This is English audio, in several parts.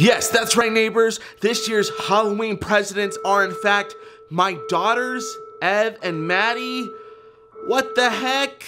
Yes, that's right, neighbors. This year's Halloween presidents are, in fact, my daughters, Ev and Maddie. What the heck?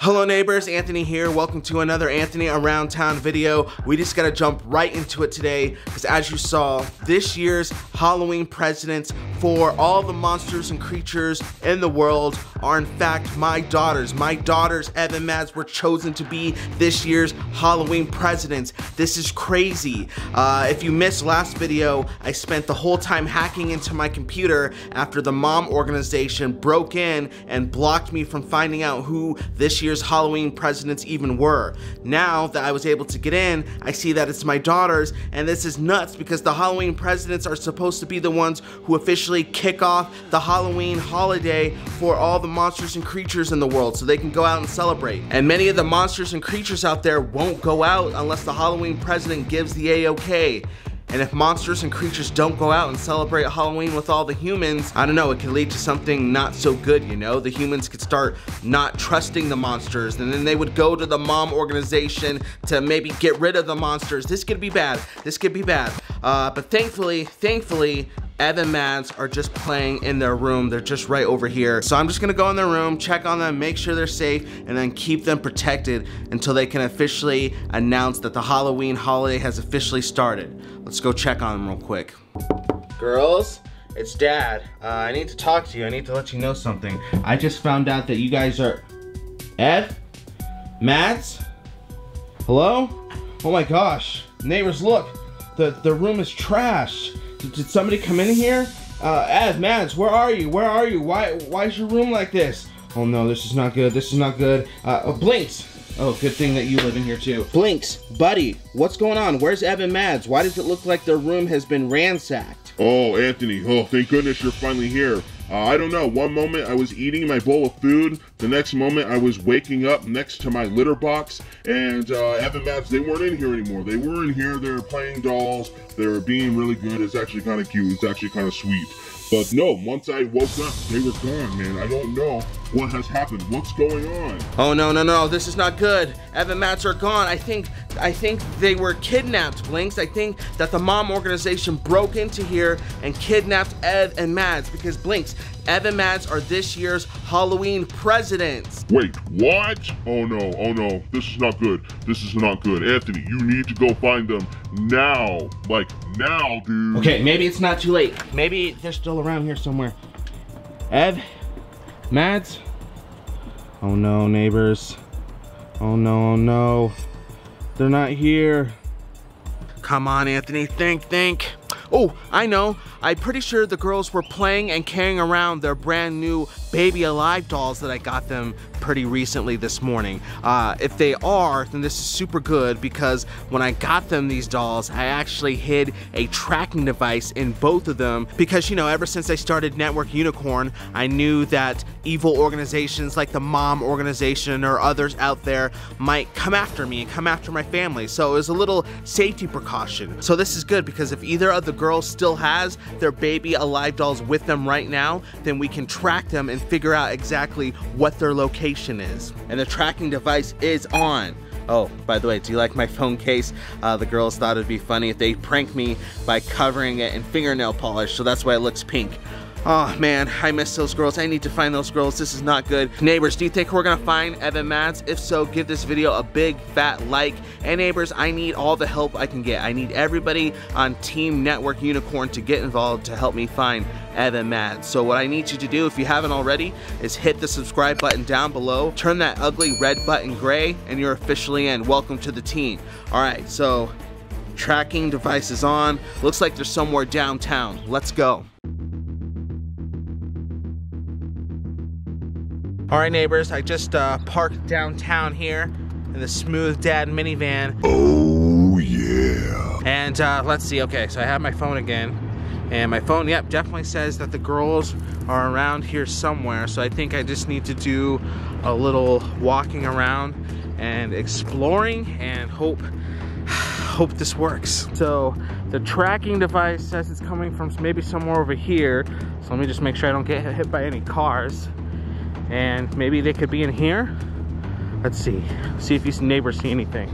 Hello neighbors, Anthony here. Welcome to another Anthony Around Town video. We just gotta jump right into it today, because as you saw, this year's Halloween presidents for all the monsters and creatures in the world are in fact my daughters. My daughters, Ev and Mads, were chosen to be this year's Halloween presidents. This is crazy. If you missed last video, I spent the whole time hacking into my computer after the M.O.M. Organization broke in and blocked me from finding out who this year's Halloween presidents even were. Now that I was able to get in, I see that it's my daughters, and this is nuts because the Halloween presidents are supposed to be the ones who officially kick off the Halloween holiday for all the monsters and creatures in the world so they can go out and celebrate. And many of the monsters and creatures out there won't go out unless the Halloween president gives the A-OK. And if monsters and creatures don't go out and celebrate Halloween with all the humans, I don't know, it could lead to something not so good, you know? The humans could start not trusting the monsters, and then they would go to the M.O.M. Organization to maybe get rid of the monsters. This could be bad. This could be bad. But thankfully, Ev and Mads are just playing in their room. They're just right over here. So I'm just gonna go in their room, check on them, make sure they're safe, and then keep them protected until they can officially announce that the Halloween holiday has officially started. Let's go check on them real quick. Girls, it's Dad. I need to talk to you. I need to let you know something. I just found out that you guys are... Ev? Mads? Hello? Oh my gosh. Neighbors, look. The room is trash. Did somebody come in here? Ev, Mads, where are you? Where are you? Why is your room like this? Oh no, this is not good. This is not good. Oh, Blinks. Oh, good thing that you live in here too. Blinks, buddy, what's going on? Where's Ev and Mads? Why does it look like their room has been ransacked? Oh, Anthony. Oh, thank goodness you're finally here. I don't know. One moment I was eating my bowl of food. The next moment I was waking up next to my litter box. And Ev and Mads, they weren't in here anymore. They were in here. They were playing dolls. They were being really good. It's actually kind of cute. It's actually kind of sweet. But no, once I woke up, they were gone, man. I don't know what has happened. What's going on? Oh, no. This is not good. Ev and Mads are gone. I think they were kidnapped, Blinks. I think that the M.O.M. Organization broke into here and kidnapped Ev and Mads because, Blinks, Ev and Mads are this year's Halloween presidents. Wait, what? Oh no, this is not good. This is not good. Anthony, you need to go find them now. Like, now, dude. Okay, maybe it's not too late. Maybe they're still around here somewhere. Ev? Mads? Oh no, neighbors. Oh no. They're not here. Come on, Anthony, think. Oh, I know. I'm pretty sure the girls were playing and carrying around their brand new Baby Alive dolls that I got them pretty recently this morning. If they are, then this is super good because when I got them these dolls, I actually hid a tracking device in both of them because, you know, ever since I started Network Unicorn, I knew that evil organizations like the M.O.M. Organization or others out there might come after me and come after my family. So it was a little safety precaution. So this is good because if either of the girls still has their Baby Alive dolls with them right now, then we can track them and figure out exactly what their location is. And the tracking device is on. Oh, by the way, do you like my phone case? The girls thought it'd be funny if they pranked me by covering it in fingernail polish, so that's why it looks pink. Oh man, I miss those girls. I need to find those girls. This is not good. Neighbors, do you think we're gonna find Ev and Mads? If so, give this video a big fat like. And neighbors, I need all the help I can get. I need everybody on Team Network Unicorn to get involved to help me find Ev and Mads. So what I need you to do, if you haven't already, is hit the subscribe button down below. Turn that ugly red button gray and you're officially in. Welcome to the team. All right, so tracking device is on. Looks like they're somewhere downtown. Let's go. All right, neighbors, I just parked downtown here in the Smooth Dad minivan. Oh, yeah. And let's see, okay, so I have my phone again. And my phone, yep, definitely says that the girls are around here somewhere. So I think I just need to do a little walking around and exploring and hope this works. So the tracking device says it's coming from maybe somewhere over here. So let me just make sure I don't get hit by any cars. And maybe they could be in here. Let's see. See if these neighbors see anything.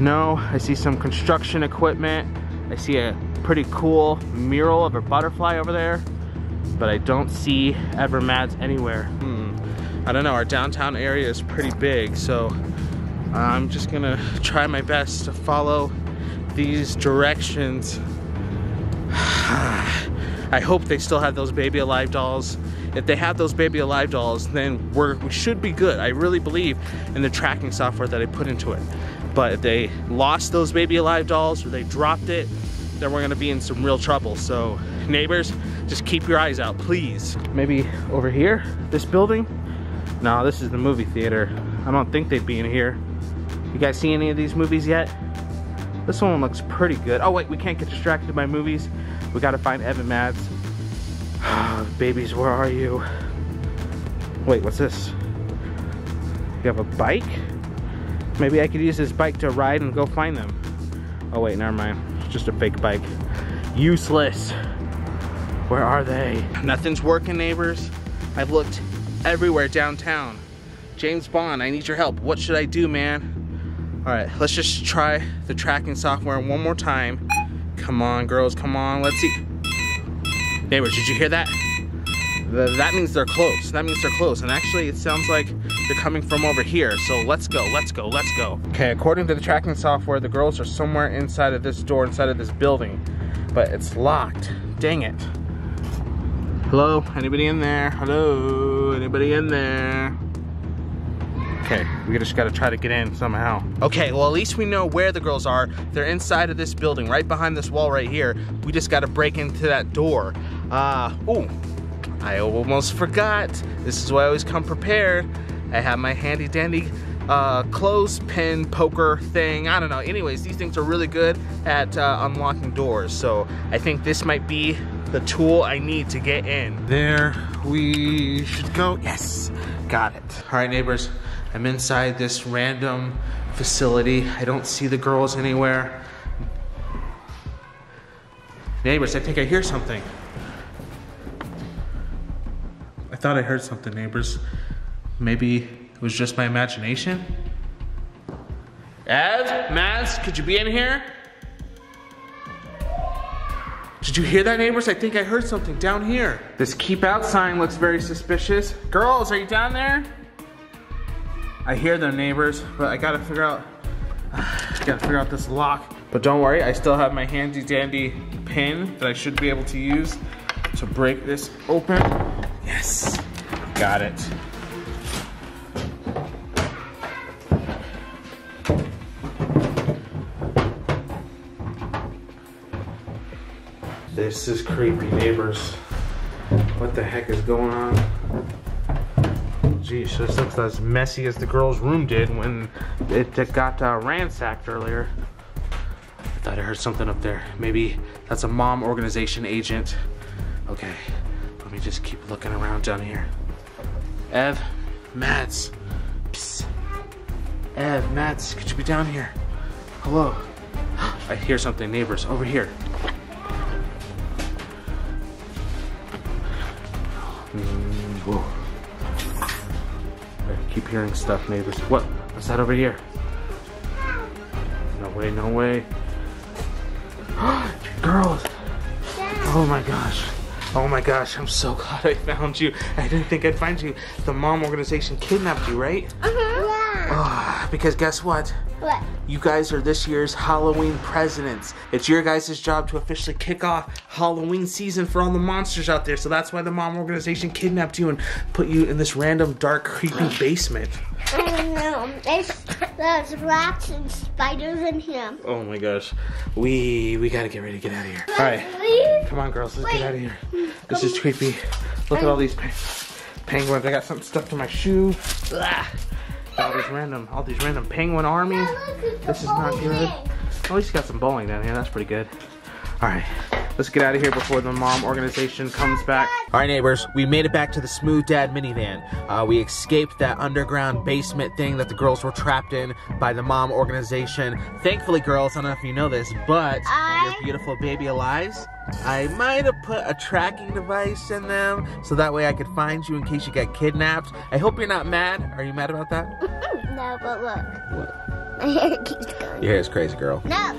No, I see some construction equipment. I see a pretty cool mural of a butterfly over there, but I don't see Ever Mads anywhere. I don't know, our downtown area is pretty big, so I'm just gonna try my best to follow these directions. I hope they still have those Baby Alive dolls. If they have those Baby Alive dolls, then we should be good. I really believe in the tracking software that I put into it. But if they lost those Baby Alive dolls or they dropped it, then we're gonna be in some real trouble. So neighbors, just keep your eyes out, please. Maybe over here, this building? No, this is the movie theater. I don't think they'd be in here. You guys see any of these movies yet? This one looks pretty good. Oh wait, we can't get distracted by movies. We gotta find Ev and Mads. Babies, where are you? Wait, what's this? You have a bike? Maybe I could use this bike to ride and go find them. Oh wait, never mind. It's just a fake bike. Useless. Where are they? Nothing's working, neighbors. I've looked everywhere downtown. James Bond, I need your help. What should I do, man? All right, let's just try the tracking software one more time. Come on, girls, come on, let's see. Neighbors, did you hear that? That means they're close. That means they're close. And actually, it sounds like they're coming from over here. So let's go, let's go, let's go. Okay, according to the tracking software, the girls are somewhere inside of this door, inside of this building. But it's locked. Dang it. Hello, anybody in there? Hello, anybody in there? Okay, we just gotta try to get in somehow. Okay, well at least we know where the girls are. They're inside of this building, right behind this wall right here. We just gotta break into that door. Ooh, I almost forgot. This is why I always come prepared. I have my handy dandy clothespin poker thing. I don't know, anyways, these things are really good at unlocking doors. So I think this might be the tool I need to get in. There we should go, yes, got it. All right, neighbors. I'm inside this random facility. I don't see the girls anywhere. Neighbors, I think I hear something. I thought I heard something, neighbors. Maybe it was just my imagination. Ev, Mads, could you be in here? Did you hear that, neighbors? I think I heard something down here. This keep out sign looks very suspicious. Girls, are you down there? I hear them, neighbors, but I gotta figure out this lock. But don't worry, I still have my handy dandy pin that I should be able to use to break this open. Yes, got it. This is creepy, neighbors. What the heck is going on? Geez, this looks as messy as the girls' room did when it got ransacked earlier. I thought I heard something up there. Maybe that's a M.O.M. Organization agent. Okay, let me just keep looking around down here. Ev, Mads, psst. Ev, Mads, could you be down here? Hello. I hear something, neighbors, over here. Whoa. Keep hearing stuff, neighbors. What? What's that over here? No way, no way. Girls! Oh my gosh. Oh my gosh, I'm so glad I found you. I didn't think I'd find you. The M.O.M. Organization kidnapped you, right? Yeah. Because guess what? What? You guys are this year's Halloween presidents. It's your guys' job to officially kick off Halloween season for all the monsters out there. So that's why the M.O.M. Organization kidnapped you and put you in this random, dark, creepy basement. I don't know. There's rats and spiders in here. Oh my gosh. We gotta get ready to get out of here. All right. Come on, girls. Let's get out of here. This is creepy. Look at all these penguins. I got something stuck to my shoe. Blah. All these random penguin armies. This is not good. At least you got some bowling down here. That's pretty good. All Alright, let's get out of here before the M.O.M. Organization comes back. Alright neighbors, we made it back to the Smooth Dad minivan. We escaped that underground basement thing that the girls were trapped in by the M.O.M. Organization. Thankfully girls, I don't know if you know this, but your beautiful baby Alives, I might have put a tracking device in them so that way I could find you in case you get kidnapped. I hope you're not mad. Are you mad about that? No, but look. What? My hair keeps going. Your hair's crazy, girl. No!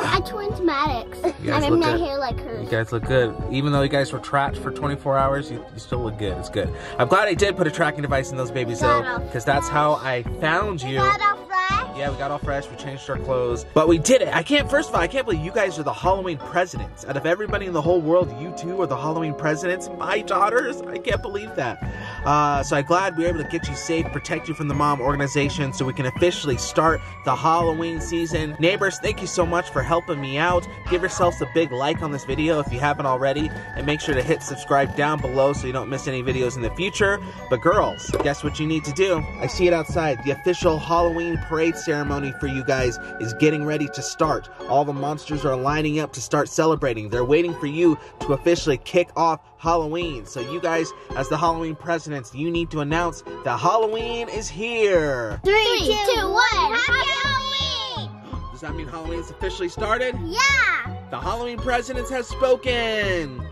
I twins Maddox. I made my hair like hers. You guys look good. Even though you guys were trapped for 24 hours, you still look good. It's good. I'm glad I did put a tracking device in those babies though, because that's how I found you. We got all fresh. Yeah, we got all fresh. We changed our clothes. But we did it. First of all, I can't believe you guys are the Halloween presidents. Out of everybody in the whole world, you two are the Halloween presidents. My daughters, I can't believe that. So I'm glad we were able to get you safe, protect you from the M.O.M. Organization so we can officially start the Halloween season. Neighbors, thank you so much for helping me out. Give yourselves a big like on this video if you haven't already, and make sure to hit subscribe down below so you don't miss any videos in the future. But girls, guess what you need to do? I see it outside. The official Halloween parade ceremony for you guys is getting ready to start. All the monsters are lining up to start celebrating. They're waiting for you to officially kick off Halloween. So you guys, as the Halloween presidents, you need to announce that Halloween is here. 3, 2, 1, happy Halloween! Does that mean Halloween's officially started? Yeah! The Halloween presidents have spoken!